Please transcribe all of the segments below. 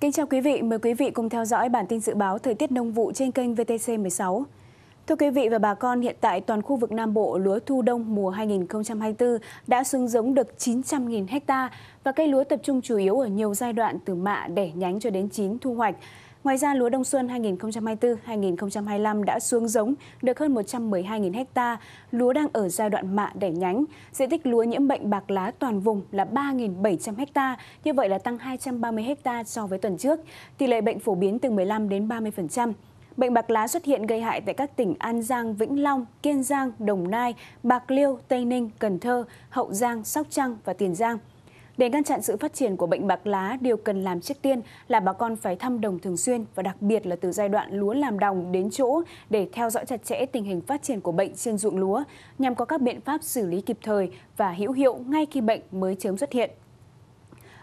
Kính chào quý vị, mời quý vị cùng theo dõi bản tin dự báo thời tiết nông vụ trên kênh VTC16. Thưa quý vị và bà con, hiện tại toàn khu vực Nam Bộ lúa thu đông mùa 2024 đã xuống giống được 900.000 ha và cây lúa tập trung chủ yếu ở nhiều giai đoạn từ mạ đẻ nhánh cho đến chín thu hoạch. Ngoài ra, lúa đông xuân 2024-2025 đã xuống giống được hơn 112.000 ha, lúa đang ở giai đoạn mạ đẻ nhánh. Diện tích lúa nhiễm bệnh bạc lá toàn vùng là 3.700 ha, như vậy là tăng 230 ha so với tuần trước. Tỷ lệ bệnh phổ biến từ 15 đến 30%. Bệnh bạc lá xuất hiện gây hại tại các tỉnh An Giang, Vĩnh Long, Kiên Giang, Đồng Nai, Bạc Liêu, Tây Ninh, Cần Thơ, Hậu Giang, Sóc Trăng và Tiền Giang. Để ngăn chặn sự phát triển của bệnh bạc lá, điều cần làm trước tiên là bà con phải thăm đồng thường xuyên và đặc biệt là từ giai đoạn lúa làm đồng đến chỗ để theo dõi chặt chẽ tình hình phát triển của bệnh trên ruộng lúa nhằm có các biện pháp xử lý kịp thời và hữu hiệu ngay khi bệnh mới chớm xuất hiện.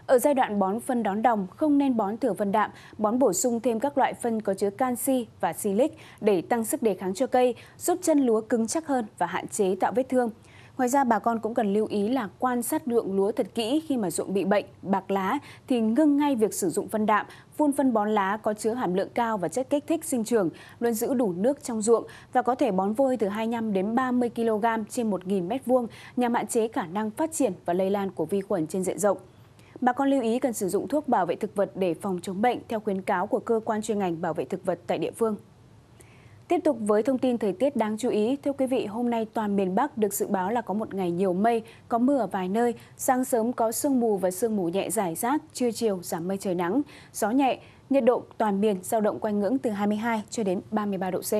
Ở giai đoạn bón phân đón đồng, không nên bón thừa phân đạm, bón bổ sung thêm các loại phân có chứa canxi và silic để tăng sức đề kháng cho cây, giúp chân lúa cứng chắc hơn và hạn chế tạo vết thương. Ngoài ra, bà con cũng cần lưu ý là quan sát ruộng lúa thật kỹ, khi mà ruộng bị bệnh bạc lá thì ngưng ngay việc sử dụng phân đạm, phun phân bón lá có chứa hàm lượng cao và chất kích thích sinh trưởng, luôn giữ đủ nước trong ruộng và có thể bón vôi từ 25 đến 30 kg trên 1.000 m2 nhằm hạn chế khả năng phát triển và lây lan của vi khuẩn trên diện rộng. Bà con lưu ý cần sử dụng thuốc bảo vệ thực vật để phòng chống bệnh theo khuyến cáo của cơ quan chuyên ngành bảo vệ thực vật tại địa phương. Tiếp tục với thông tin thời tiết đáng chú ý, thưa quý vị, hôm nay toàn miền Bắc được dự báo là có một ngày nhiều mây, có mưa ở vài nơi, sáng sớm có sương mù và sương mù nhẹ rải rác, trưa chiều giảm mây trời nắng, gió nhẹ, nhiệt độ toàn miền dao động quanh ngưỡng từ 22 cho đến 33 độ C.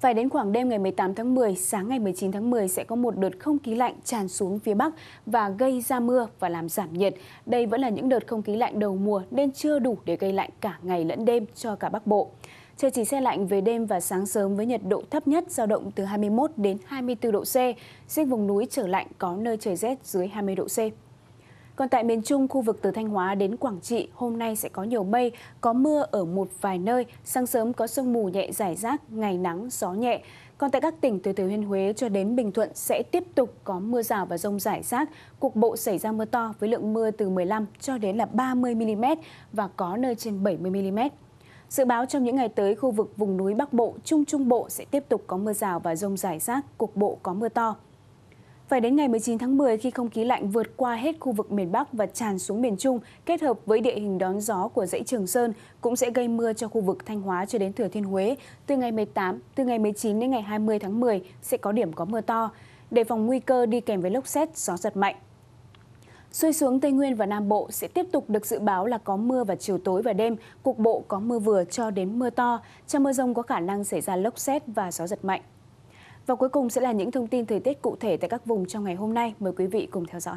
Phải đến khoảng đêm ngày 18 tháng 10, sáng ngày 19 tháng 10 sẽ có một đợt không khí lạnh tràn xuống phía Bắc và gây ra mưa và làm giảm nhiệt. Đây vẫn là những đợt không khí lạnh đầu mùa nên chưa đủ để gây lạnh cả ngày lẫn đêm cho cả Bắc Bộ. Trời chỉ se lạnh về đêm và sáng sớm với nhiệt độ thấp nhất dao động từ 21 đến 24 độ C. Riêng vùng núi trở lạnh có nơi trời rét dưới 20 độ C. Còn tại miền Trung, khu vực từ Thanh Hóa đến Quảng Trị, hôm nay sẽ có nhiều mây, có mưa ở một vài nơi, sáng sớm có sương mù nhẹ rải rác, ngày nắng, gió nhẹ. Còn tại các tỉnh từ Thừa Thiên Huế cho đến Bình Thuận sẽ tiếp tục có mưa rào và dông rải rác, cục bộ xảy ra mưa to với lượng mưa từ 15 cho đến là 30 mm và có nơi trên 70 mm. Dự báo trong những ngày tới, khu vực vùng núi Bắc Bộ, Trung Trung Bộ sẽ tiếp tục có mưa rào và dông rải rác, cục bộ có mưa to. Phải đến ngày 19 tháng 10 khi không khí lạnh vượt qua hết khu vực miền Bắc và tràn xuống miền Trung, kết hợp với địa hình đón gió của dãy Trường Sơn cũng sẽ gây mưa cho khu vực Thanh Hóa cho đến Thừa Thiên Huế. Từ ngày 19 đến ngày 20 tháng 10 sẽ có điểm có mưa to, đề phòng nguy cơ đi kèm với lốc sét, gió giật mạnh. Xuôi xuống Tây Nguyên và Nam Bộ sẽ tiếp tục được dự báo là có mưa vào chiều tối và đêm, cục bộ có mưa vừa cho đến mưa to, trong mưa dông có khả năng xảy ra lốc sét và gió giật mạnh. Và cuối cùng sẽ là những thông tin thời tiết cụ thể tại các vùng trong ngày hôm nay. Mời quý vị cùng theo dõi.